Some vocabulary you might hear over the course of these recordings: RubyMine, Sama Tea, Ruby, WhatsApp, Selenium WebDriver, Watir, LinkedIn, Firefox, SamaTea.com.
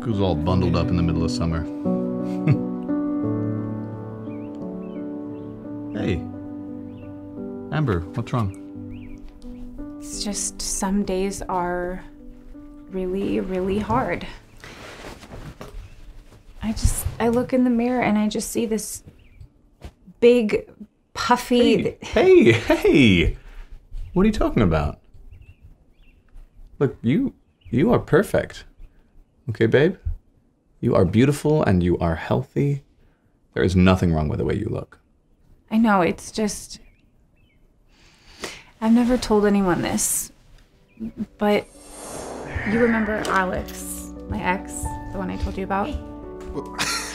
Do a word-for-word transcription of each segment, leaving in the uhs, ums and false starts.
Look who's all bundled up in the middle of summer. Hey. Amber, what's wrong? It's just some days are really, really hard. I just, I look in the mirror and I just see this big, puffy... Hey, hey, hey! What are you talking about? Look, you, you are perfect. Okay, babe? You are beautiful and you are healthy. There is nothing wrong with the way you look. I know, it's just... I've never told anyone this, but you remember Alex, my ex, the one I told you about?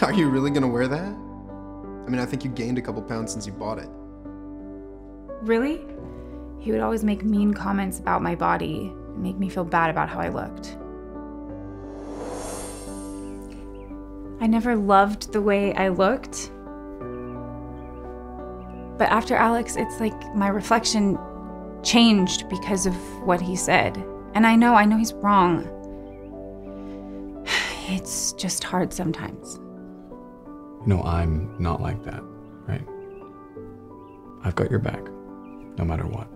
Are you really gonna wear that? I mean, I think you gained a couple pounds since you bought it. Really? He would always make mean comments about my body and make me feel bad about how I looked. I never loved the way I looked. But after Alex, it's like my reflection changed because of what he said. And I know, I know he's wrong. It's just hard sometimes. No, I'm not like that, right? I've got your back, no matter what.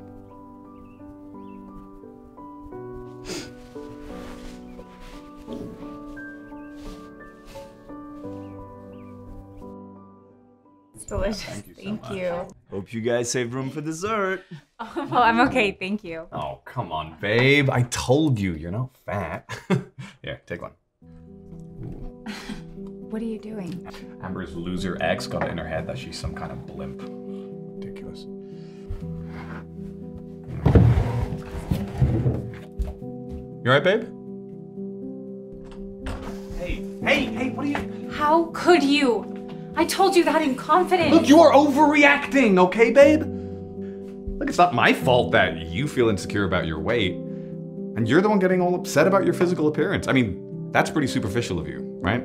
Delicious. Thank you. So thank you. Hope you guys saved room for dessert. Oh, well, I'm okay. Thank you. Oh, come on, babe. I told you, you're not fat. Here, take one. What are you doing? Amber's loser ex got it in her head that she's some kind of blimp. Ridiculous. You all right, babe? Hey, hey, hey, what are you? How could you? I told you that in confidence. Look, you are overreacting, okay, babe? Look, it's not my fault that you feel insecure about your weight, and you're the one getting all upset about your physical appearance. I mean, that's pretty superficial of you, right?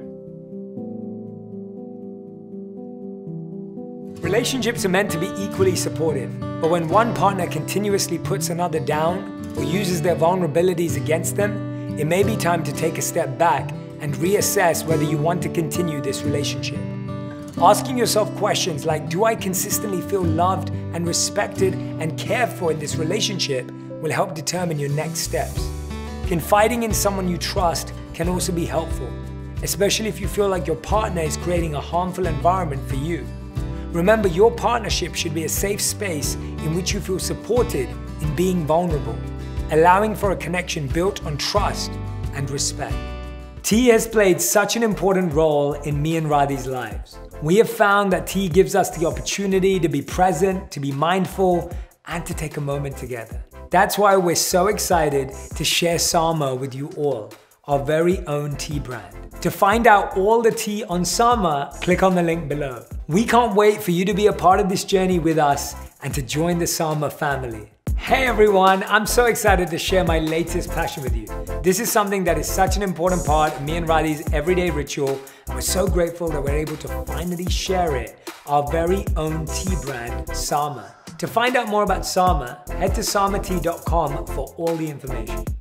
Relationships are meant to be equally supportive, but when one partner continuously puts another down or uses their vulnerabilities against them, it may be time to take a step back and reassess whether you want to continue this relationship. Asking yourself questions like, do I consistently feel loved and respected and cared for in this relationship, will help determine your next steps. Confiding in someone you trust can also be helpful, especially if you feel like your partner is creating a harmful environment for you. Remember, your partnership should be a safe space in which you feel supported in being vulnerable, allowing for a connection built on trust and respect. Tea has played such an important role in me and Radhi's lives. We have found that tea gives us the opportunity to be present, to be mindful, and to take a moment together. That's why we're so excited to share Sama with you all, our very own tea brand. To find out all the tea on Sama, click on the link below. We can't wait for you to be a part of this journey with us and to join the Sama family. Hey everyone, I'm so excited to share my latest passion with you. This is something that is such an important part of me and Radhi's everyday ritual, and we're so grateful that we're able to finally share it, our very own tea brand, Sama. To find out more about Sama, head to Sama Tea dot com for all the information.